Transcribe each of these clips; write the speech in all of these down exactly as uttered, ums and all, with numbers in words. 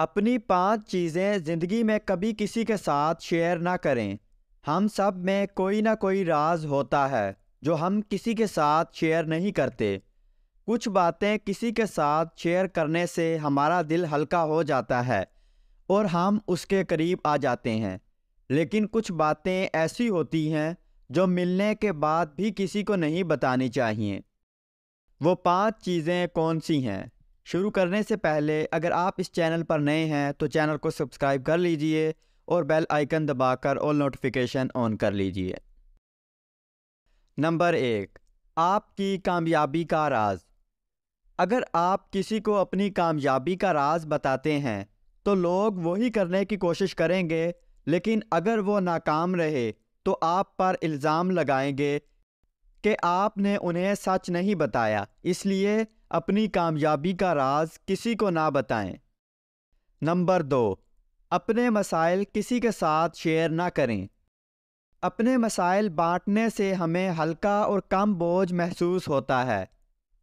अपनी पांच चीज़ें ज़िंदगी में कभी किसी के साथ शेयर ना करें। हम सब में कोई ना कोई राज होता है जो हम किसी के साथ शेयर नहीं करते। कुछ बातें किसी के साथ शेयर करने से हमारा दिल हल्का हो जाता है और हम उसके करीब आ जाते हैं, लेकिन कुछ बातें ऐसी होती हैं जो मिलने के बाद भी किसी को नहीं बतानी चाहिए। वो पांच चीज़ें कौन सी हैं? शुरू करने से पहले अगर आप इस चैनल पर नए हैं तो चैनल को सब्सक्राइब कर लीजिए और बेल आइकन दबाकर ऑल नोटिफिकेशन ऑन कर लीजिए। नंबर एक, आपकी कामयाबी का राज। अगर आप किसी को अपनी कामयाबी का राज बताते हैं तो लोग वही करने की कोशिश करेंगे, लेकिन अगर वो नाकाम रहे तो आप पर इल्ज़ाम लगाएंगे कि आपने उन्हें सच नहीं बताया। इसलिए अपनी कामयाबी का राज किसी को ना बताएं। नंबर दो, अपने मसाइल किसी के साथ शेयर ना करें। अपने मसाइल बांटने से हमें हल्का और कम बोझ महसूस होता है,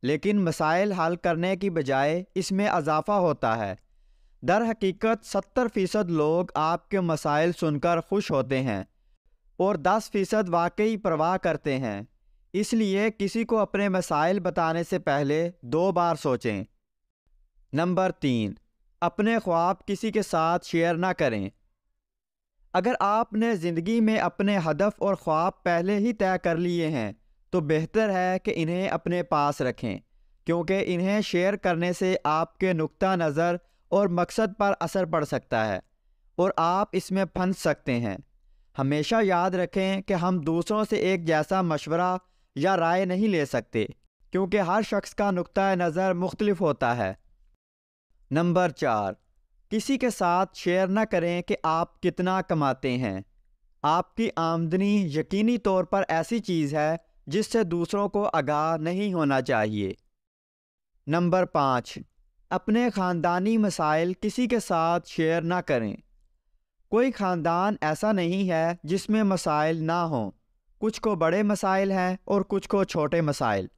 लेकिन मसाइल हल करने की बजाय इसमें अजाफा होता है। दर हकीकत सत्तर फ़ीसद लोग आपके मसाइल सुनकर खुश होते हैं और दस फ़ीसद वाकई परवाह करते हैं। इसलिए किसी को अपने मसाइल बताने से पहले दो बार सोचें। नंबर तीन, अपने ख्वाब किसी के साथ शेयर ना करें। अगर आपने ज़िंदगी में अपने हदफ और ख्वाब पहले ही तय कर लिए हैं तो बेहतर है कि इन्हें अपने पास रखें, क्योंकि इन्हें शेयर करने से आपके नुक्ता नज़र और मकसद पर असर पड़ सकता है और आप इसमें फंस सकते हैं। हमेशा याद रखें कि हम दूसरों से एक जैसा मशवरा या राय नहीं ले सकते, क्योंकि हर शख्स का नुक्ता नज़र मुख्तलिफ होता है। नंबर चार, किसी के साथ शेयर न करें कि आप कितना कमाते हैं। आपकी आमदनी यकीनी तौर पर ऐसी चीज़ है जिससे दूसरों को आगाह नहीं होना चाहिए। नंबर पाँच, अपने ख़ानदानी मसाइल किसी के साथ शेयर ना करें। कोई ख़ानदान ऐसा नहीं है जिसमें मसाइल ना हों। कुछ को बड़े मसाइल हैं और कुछ को छोटे मसाइल,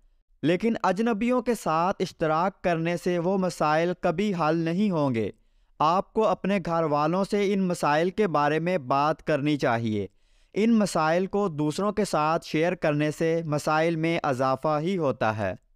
लेकिन अजनबियों के साथ इश्तराक करने से वो मसाइल कभी हल नहीं होंगे। आपको अपने घर वालों से इन मसाइल के बारे में बात करनी चाहिए। इन मसाइल को दूसरों के साथ शेयर करने से मसाइल में इजाफा ही होता है।